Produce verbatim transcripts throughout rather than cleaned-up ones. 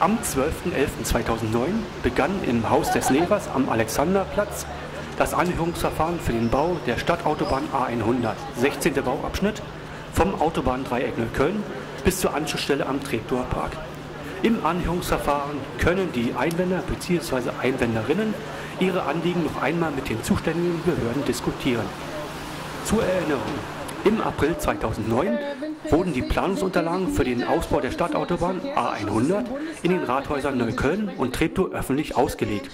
Am zwölften elften zweitausendneun begann im Haus des Lehrers am Alexanderplatz das Anhörungsverfahren für den Bau der Stadtautobahn A hundert, sechzehnter Bauabschnitt, vom Autobahndreieck Neukölln bis zur Anschlussstelle am Treptower Park. Im Anhörungsverfahren können die Einwender bzw. Einwenderinnen ihre Anliegen noch einmal mit den zuständigen Behörden diskutieren. Zur Erinnerung, im April zweitausendneun wurden die Planungsunterlagen für den Ausbau der Stadtautobahn A hundert in den Rathäusern Neukölln und Treptow öffentlich ausgelegt.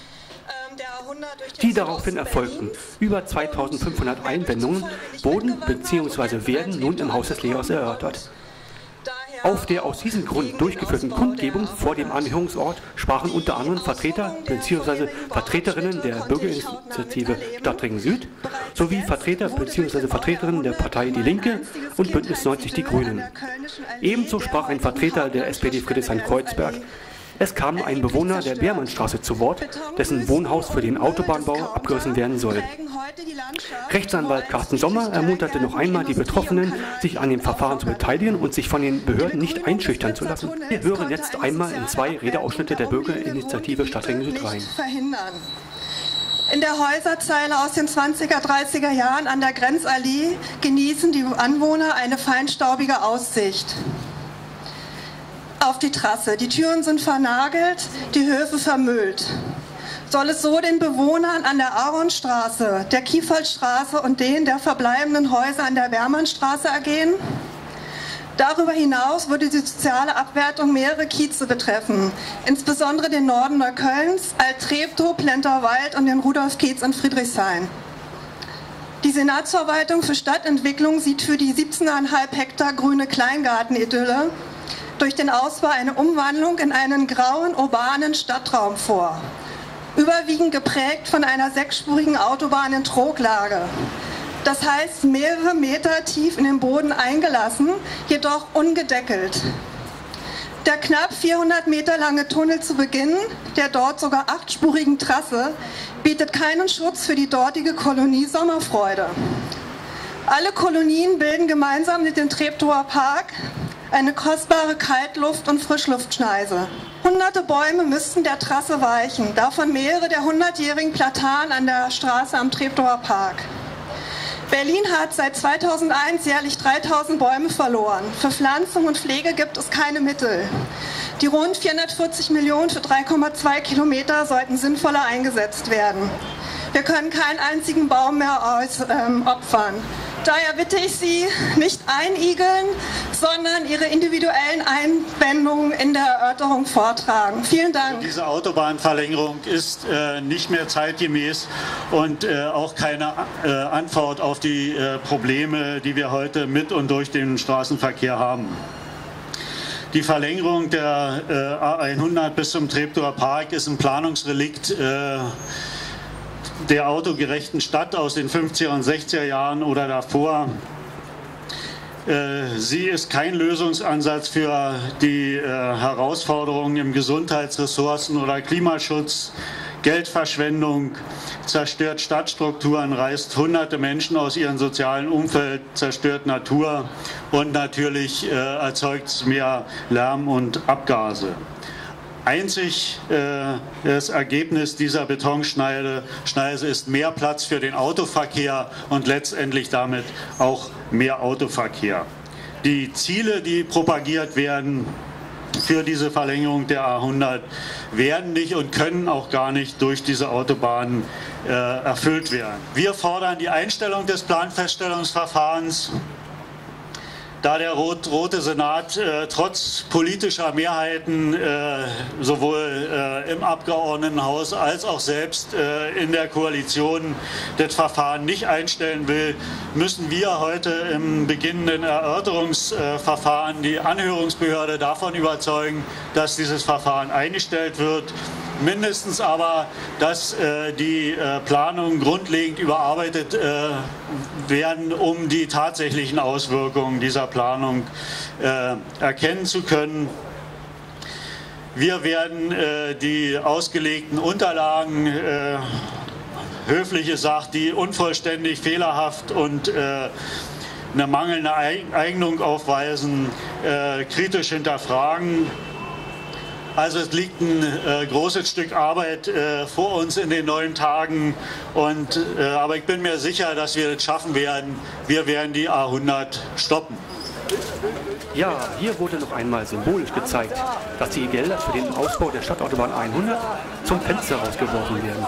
Die daraufhin erfolgten über zweitausendfünfhundert Einwendungen wurden bzw. werden nun im Haus des Lehrers erörtert. Auf der aus diesem Grund durchgeführten Kundgebung vor dem Anhörungsort sprachen unter anderem Vertreter bzw. Vertreterinnen der Bürgerinitiative Stadtring Süd sowie Vertreter bzw. Vertreterinnen der Partei Die Linke und Bündnis neunzig Die Grünen. Ebenso sprach ein Vertreter der S P D Friedrichshain-Kreuzberg. Es kam ein Bewohner der Wermannstraße zu Wort, dessen Wohnhaus für den Autobahnbau abgerissen werden soll. Rechtsanwalt Karsten Sommer ermunterte noch einmal die Betroffenen, sich an dem Verfahren zu beteiligen und sich von den Behörden nicht einschüchtern zu lassen. Wir hören jetzt einmal in zwei Redeausschnitte der Bürgerinitiative Stadtring Süd rein. In der Häuserzeile aus den zwanziger, dreißiger Jahren an der Grenzallee genießen die Anwohner eine feinstaubige Aussicht auf die Trasse. Die Türen sind vernagelt, die Höfe vermüllt. Soll es so den Bewohnern an der Aaronstraße, der Kiefoldstraße und den der verbleibenden Häuser an der Wermannstraße ergehen? Darüber hinaus würde die soziale Abwertung mehrere Kieze betreffen, insbesondere den Norden Neuköllns, Alt-Treptow, Plenterwald und den Rudolf-Kiez in Friedrichshain. Die Senatsverwaltung für Stadtentwicklung sieht für die siebzehn Komma fünf Hektar grüne Kleingartenidylle durch den Ausbau eine Umwandlung in einen grauen, urbanen Stadtraum vor, überwiegend geprägt von einer sechsspurigen Autobahn in Troglage. Das heißt, mehrere Meter tief in den Boden eingelassen, jedoch ungedeckelt. Der knapp vierhundert Meter lange Tunnel zu Beginn der dort sogar achtspurigen Trasse bietet keinen Schutz für die dortige Kolonie-Sommerfreude. Alle Kolonien bilden gemeinsam mit dem Treptower Park eine kostbare Kaltluft- und Frischluftschneise. Hunderte Bäume müssten der Trasse weichen, davon mehrere der hundertjährigen Platanen an der Straße am Treptower Park. Berlin hat seit zweitausendeins jährlich dreitausend Bäume verloren. Für Pflanzung und Pflege gibt es keine Mittel. Die rund vierhundertvierzig Millionen für drei Komma zwei Kilometer sollten sinnvoller eingesetzt werden. Wir können keinen einzigen Baum mehr aus, ähm, opfern. Daher bitte ich Sie, nicht einigeln, sondern Ihre individuellen Einwendungen in der Erörterung vortragen. Vielen Dank. Also diese Autobahnverlängerung ist äh, nicht mehr zeitgemäß und äh, auch keine äh, Antwort auf die äh, Probleme, die wir heute mit und durch den Straßenverkehr haben. Die Verlängerung der äh, A hundert bis zum Treptower Park ist ein Planungsrelikt äh, der autogerechten Stadt aus den fünfziger und sechziger Jahren oder davor. Sie ist kein Lösungsansatz für die Herausforderungen im Gesundheitsressourcen- oder Klimaschutz. Geldverschwendung zerstört Stadtstrukturen, reißt hunderte Menschen aus ihrem sozialen Umfeld, zerstört Natur und natürlich erzeugt mehr Lärm und Abgase. Einzig äh, das Ergebnis dieser Betonschneise Schneise ist mehr Platz für den Autoverkehr und letztendlich damit auch mehr Autoverkehr. Die Ziele, die propagiert werden für diese Verlängerung der A hundert, werden nicht und können auch gar nicht durch diese Autobahnen äh, erfüllt werden. Wir fordern die Einstellung des Planfeststellungsverfahrens. Da der rot-rote Senat äh, trotz politischer Mehrheiten äh, sowohl äh, im Abgeordnetenhaus als auch selbst äh, in der Koalition das Verfahren nicht einstellen will, müssen wir heute im beginnenden Erörterungsverfahren die Anhörungsbehörde davon überzeugen, dass dieses Verfahren eingestellt wird. Mindestens aber, dass äh, die äh, Planungen grundlegend überarbeitet äh, werden, um die tatsächlichen Auswirkungen dieser Planung äh, erkennen zu können. Wir werden äh, die ausgelegten Unterlagen, äh, höflich gesagt, die unvollständig, fehlerhaft und äh, eine mangelnde Eignung aufweisen, äh, kritisch hinterfragen. Also es liegt ein äh, großes Stück Arbeit äh, vor uns in den neuen Tagen, und, äh, aber ich bin mir sicher, dass wir das schaffen werden. Wir werden die A hundert stoppen. Ja, hier wurde noch einmal symbolisch gezeigt, dass die Gelder für den Ausbau der Stadtautobahn hundert zum Fenster rausgeworfen werden.